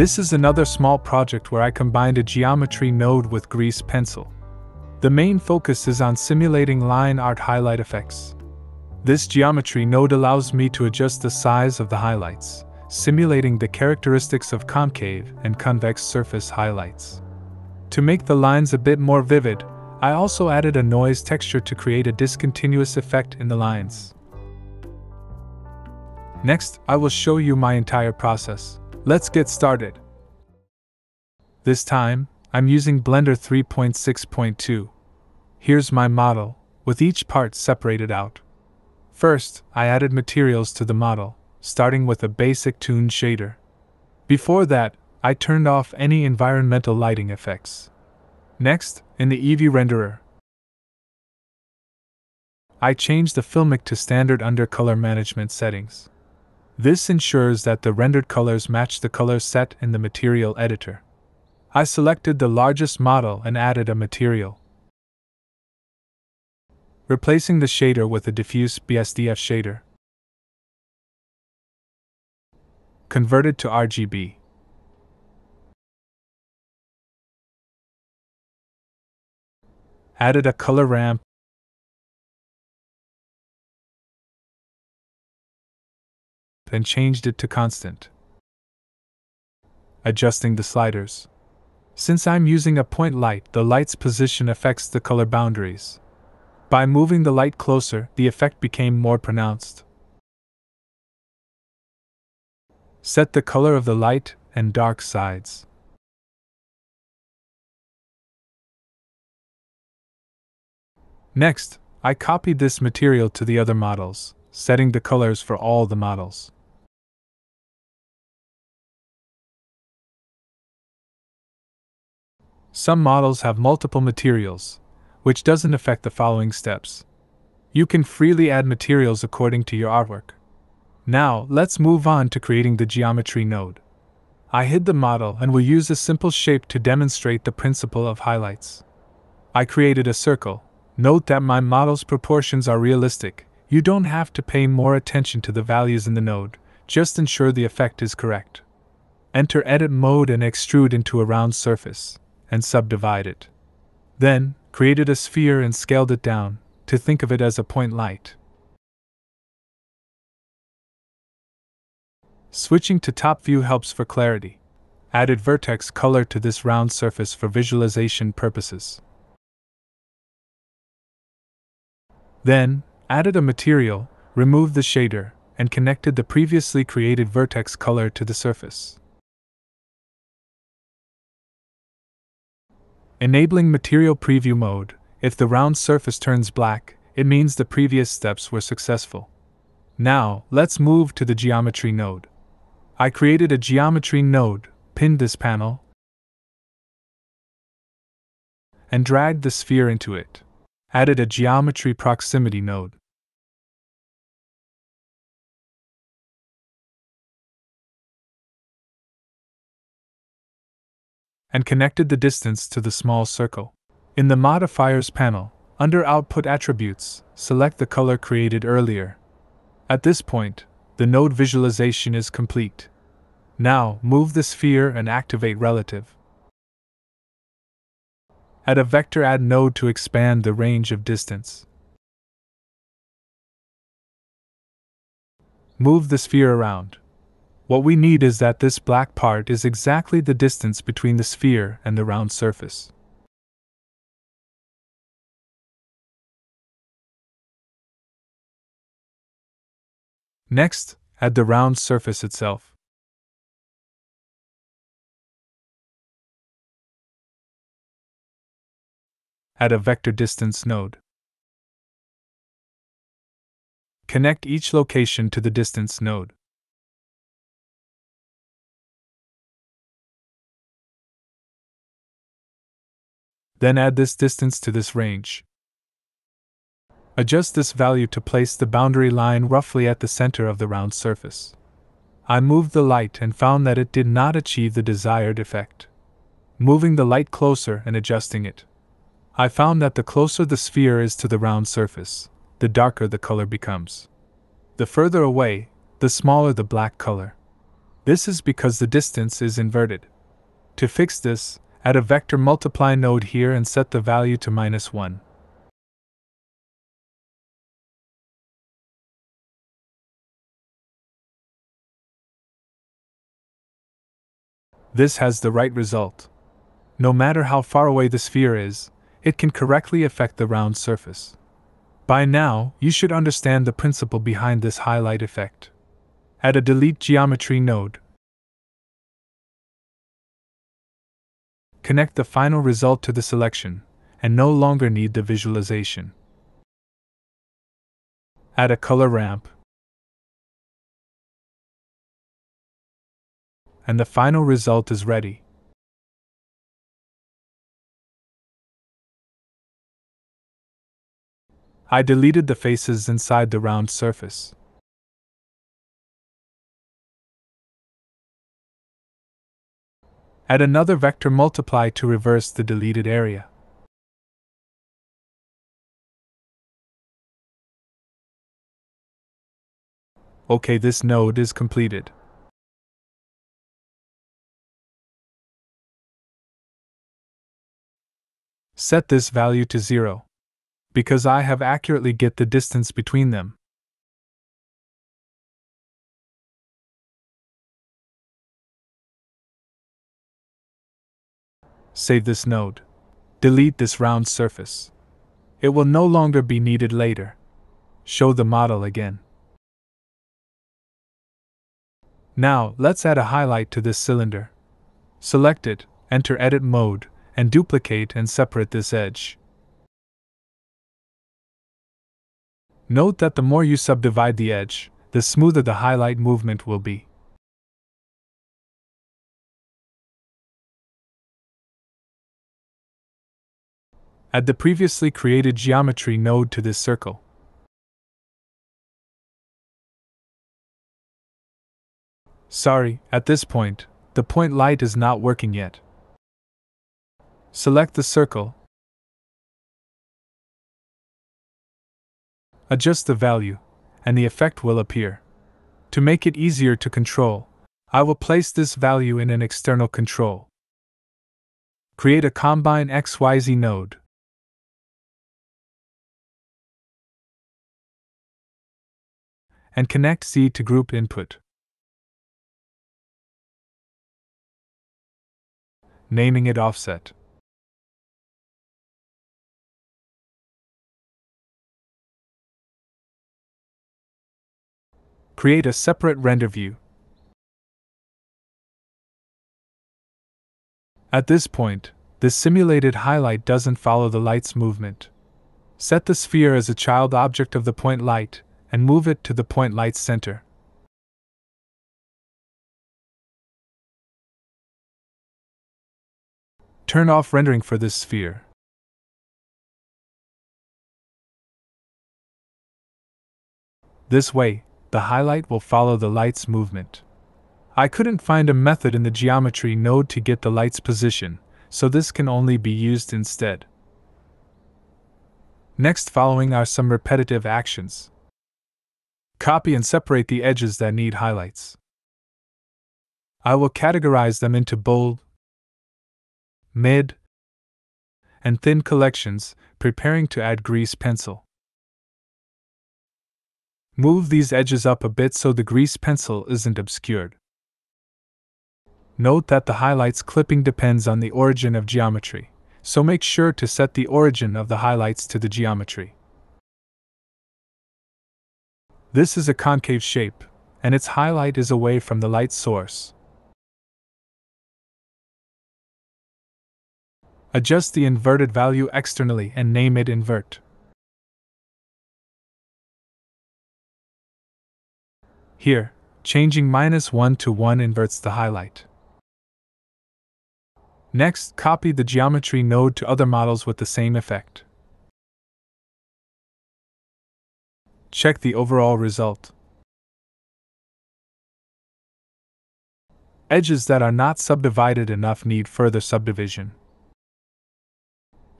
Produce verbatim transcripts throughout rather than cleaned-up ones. This is another small project where I combined a geometry node with Grease Pencil. The main focus is on simulating line art highlight effects. This geometry node allows me to adjust the size of the highlights, simulating the characteristics of concave and convex surface highlights. To make the lines a bit more vivid, I also added a noise texture to create a discontinuous effect in the lines. Next, I will show you my entire process. Let's get started. This time, I'm using Blender three point six point two. Here's my model, with each part separated out. First, I added materials to the model, starting with a basic tune shader. Before that, I turned off any environmental lighting effects. Next, in the Eevee renderer, I changed the Filmic to standard under color management settings. This ensures that the rendered colors match the colors set in the material editor. I selected the largest model and added a material, replacing the shader with a diffuse B S D F shader. Converted to R G B. Added a color ramp. Then changed it to constant, adjusting the sliders. Since I'm using a point light, the light's position affects the color boundaries. By moving the light closer, the effect became more pronounced. Set the color of the light and dark sides. Next, I copied this material to the other models, setting the colors for all the models. Some models have multiple materials, which doesn't affect the following steps. You can freely add materials according to your artwork. Now, let's move on to creating the geometry node. I hid the model and will use a simple shape to demonstrate the principle of highlights. I created a circle. Note that my model's proportions are realistic. You don't have to pay more attention to the values in the node, just ensure the effect is correct. Enter edit mode and extrude into a round surface, and subdivide it. Then, created a sphere and scaled it down, to think of it as a point light. Switching to top view helps for clarity. Added vertex color to this round surface for visualization purposes. Then, added a material, removed the shader, and connected the previously created vertex color to the surface, enabling material preview mode. If the round surface turns black, it means the previous steps were successful. Now, let's move to the geometry node. I created a geometry node, pinned this panel, and dragged the sphere into it. Added a geometry proximity node. And connected the distance to the small circle. In the modifiers panel, under output attributes, select the color created earlier. At this point, the node visualization is complete. Now, move the sphere and activate relative. Add a vector add node to expand the range of distance. Move the sphere around. What we need is that this black part is exactly the distance between the sphere and the round surface. Next, add the round surface itself. Add a vector distance node. Connect each location to the distance node. Then add this distance to this range. Adjust this value to place the boundary line roughly at the center of the round surface. I moved the light and found that it did not achieve the desired effect. Moving the light closer and adjusting it, I found that the closer the sphere is to the round surface, the darker the color becomes. The further away, the smaller the black color. This is because the distance is inverted. To fix this, add a vector multiply node here and set the value to minus one. This has the right result. No matter how far away the sphere is, it can correctly affect the round surface. By now, you should understand the principle behind this highlight effect. Add a delete geometry node. Connect the final result to the selection, and no longer need the visualization. Add a color ramp. And the final result is ready. I deleted the faces inside the round surface. Add another vector multiply to reverse the deleted area. Okay, this node is completed. Set this value to zero, because I have accurately get the distance between them. Save this node. Delete this round surface. It will no longer be needed later. Show the model again. Now, let's add a highlight to this cylinder. Select it, enter edit mode, and duplicate and separate this edge. Note that the more you subdivide the edge, the smoother the highlight movement will be. Add the previously created geometry node to this circle. Sorry, at this point, the point light is not working yet. Select the circle. Adjust the value, and the effect will appear. To make it easier to control, I will place this value in an external control. Create a combine X Y Z node. And connect C to group input. Naming it offset. Create a separate render view. At this point, the simulated highlight doesn't follow the light's movement. Set the sphere as a child object of the point light and move it to the point light's center. Turn off rendering for this sphere. This way, the highlight will follow the light's movement. I couldn't find a method in the geometry node to get the light's position, so this can only be used instead. Next, following are some repetitive actions. Copy and separate the edges that need highlights. I will categorize them into bold, mid, and thin collections, preparing to add grease pencil. Move these edges up a bit so the grease pencil isn't obscured. Note that the highlights clipping depends on the origin of geometry, so make sure to set the origin of the highlights to the geometry. This is a concave shape, and its highlight is away from the light source. Adjust the inverted value externally and name it invert. Here, changing minus one to one inverts the highlight. Next, copy the geometry node to other models with the same effect. Check the overall result. Edges that are not subdivided enough need further subdivision.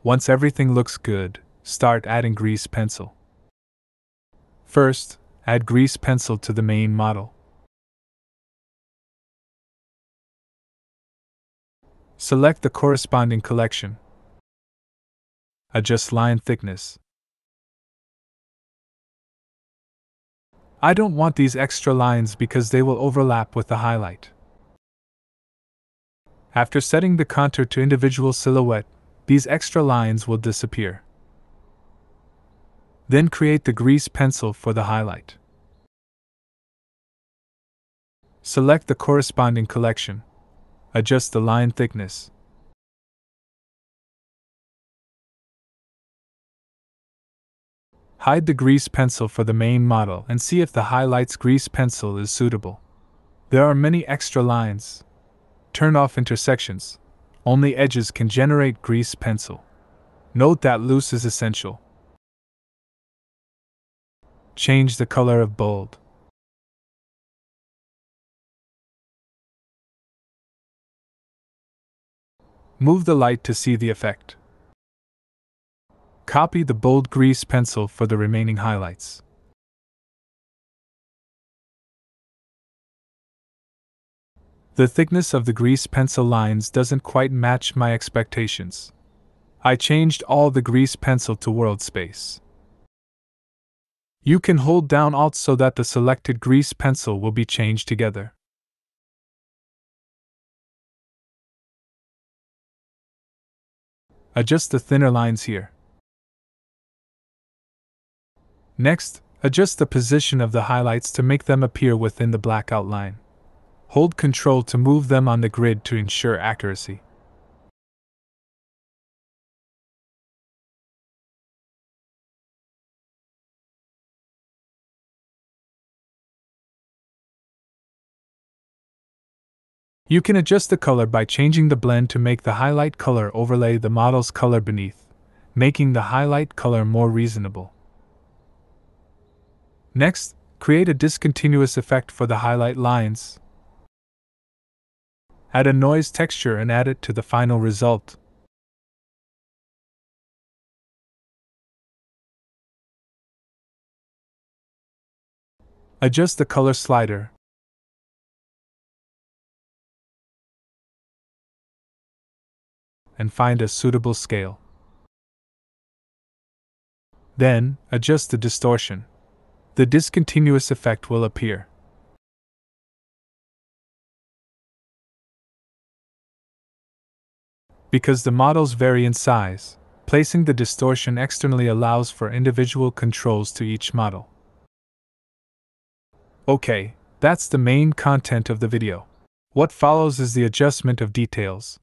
Once everything looks good, start adding grease pencil. First, add grease pencil to the main model. Select the corresponding collection. Adjust line thickness. I don't want these extra lines because they will overlap with the highlight. After setting the contour to individual silhouette, these extra lines will disappear. Then create the grease pencil for the highlight. Select the corresponding collection. Adjust the line thickness. Hide the grease pencil for the main model and see if the highlight's grease pencil is suitable. There are many extra lines. Turn off intersections. Only edges can generate grease pencil. Note that loose is essential. Change the color of bold. Move the light to see the effect. Copy the bold grease pencil for the remaining highlights. The thickness of the grease pencil lines doesn't quite match my expectations. I changed all the grease pencil to world space. You can hold down Alt so that the selected grease pencil will be changed together. Adjust the thinner lines here. Next, adjust the position of the highlights to make them appear within the black outline. Hold Ctrl to move them on the grid to ensure accuracy. You can adjust the color by changing the blend to make the highlight color overlay the model's color beneath, making the highlight color more reasonable. Next, create a discontinuous effect for the highlight lines. Add a noise texture and add it to the final result. Adjust the color slider. And find a suitable scale. Then, adjust the distortion. The discontinuous effect will appear. Because the models vary in size, placing the distortion externally allows for individual controls to each model. Okay, that's the main content of the video. What follows is the adjustment of details.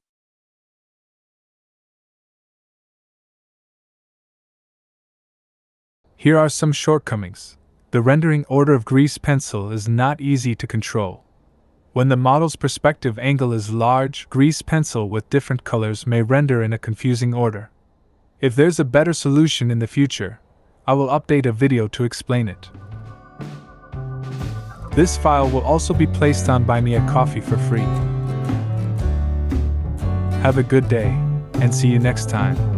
Here are some shortcomings. The rendering order of grease pencil is not easy to control. When the model's perspective angle is large, grease pencil with different colors may render in a confusing order. If there's a better solution in the future, I will update a video to explain it. This file will also be placed on Buy Me a Coffee for free. Have a good day, and see you next time.